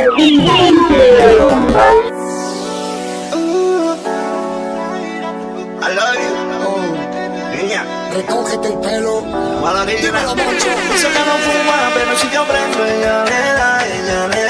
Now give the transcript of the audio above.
Recógete el pelo. Mala niña, no se te va a fumar, pero si te ofrezco, ella le da, ella le da.